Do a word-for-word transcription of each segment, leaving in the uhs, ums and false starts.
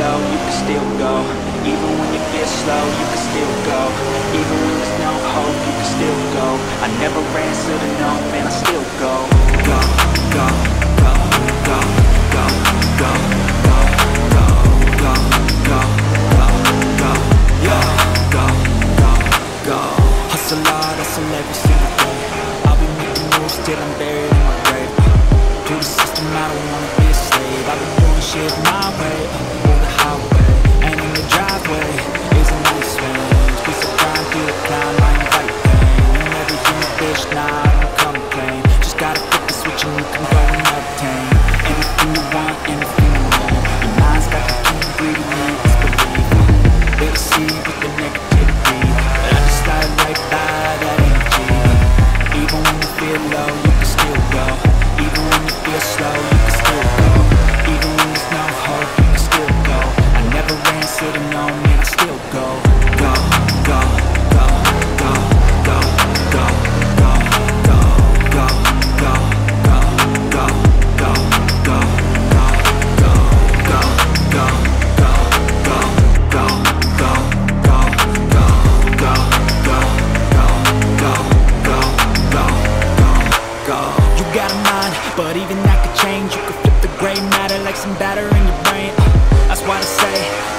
low, you can still go. Even when you get slow, you can still go. Even when there's no hope, you can still go. I never answer to no, man, I still go. Go, go, go, go, go, go, go, go, go, go, go, go, go, go, go. Hustle hard, hustle every single day. I'll be making moves till I'm buried in my grave. To the system, I don't wanna be a slave. I've been doing shit my way, on the highway, and in the driveway is a nice range. Piece of grind through the climb, I invite pain. And every human bitch, nah, I don't complain. Just gotta flip the switch and you can go and obtain anything you want, anything you want. Your mind's got the key ingredient, it's belief. They see with the negativity, but I just slide right by that energy. Even when you feel low, you can still go. Even when you feel slow, you can still go. Even when there's no hope, you can still go. I never ran, said no, man, I still go. Go, go, go, go, go, go, go, go, go, go, go, go, go, go, go, go, go, go, go, go, go, go, go, go, go, go, go, go, go, go. Got a mind, but even that could change. You could flip the gray matter like some batter in your brain. That's why I say,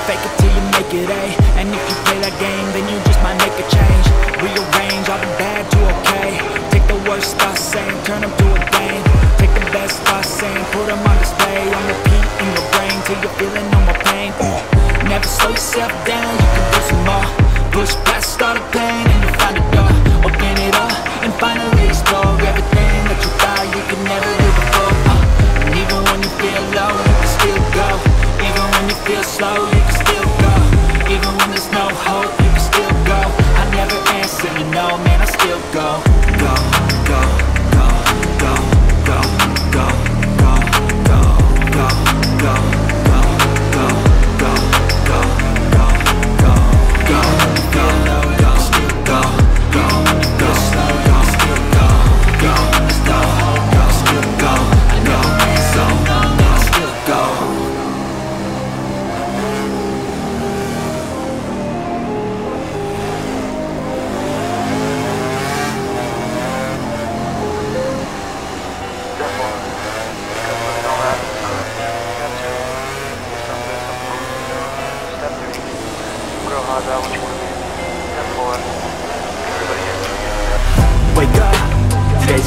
fake it till you make it, eh? And if you play that game, then you just might make a change. Rearrange all the bad to okay. Take the worst thoughts saying, turn them to a game. Take the best thoughts saying, put them on display. On repeat in your brain till you're feeling no more pain. uh, Never slow yourself down, you can do some more. Push past all the pain and you'll find a door. Open it up and finally explore everything that you find. You can never live before, uh, and even when you feel low, you can still go. Even when you feel slow, you can still go. Even when there's no hope, you can still go. I never answer to no, man, I still go. Go, go, go, go, go, go, go, go, go, go, go, go, go, go, go, go, go, go, go, go.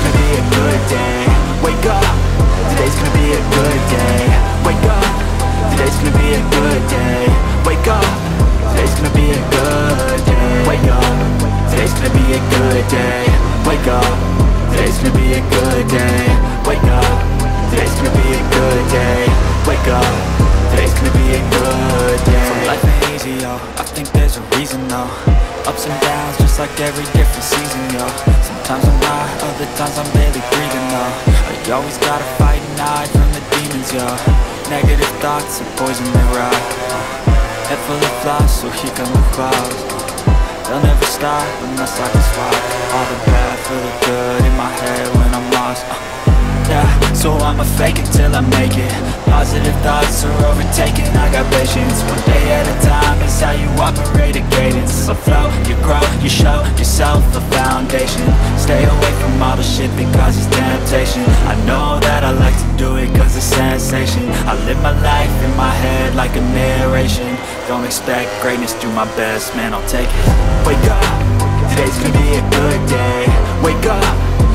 gonna be a good day. Wake up, today's gonna be a good day. Wake up, today's gonna be a good day. Wake up, today's gonna be a good day. Wake up, today's gonna be a good day. Wake up, today's gonna be a good day. Wake up, today's gonna be a good day. Wake up, today's gonna be a good day. So life ain't easy, yo, I think there's a reason, though. Ups and downs, just like every different season, yo. Sometimes I'm high, other times I'm barely breathing, though. I always gotta fight and hide from the demons, yo. Negative thoughts are poison that rot. Head full of flies, so here come the clouds. They'll never stop unless I can swap all the bad for the good in my head when I'm lost. So I'ma fake it till I make it. Positive thoughts are overtaken, I got patience. One day at a time, it's how you operate a cadence. So flow, you grow, you show yourself a foundation. Stay away from all the shit that causes temptation. I know that I like to do it cause it's sensation. I live my life in my head like a narration. Don't expect greatness, do my best, man, I'll take it. Wake up, today's gonna be a good day. Wake up,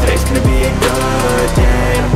today's gonna be a good day.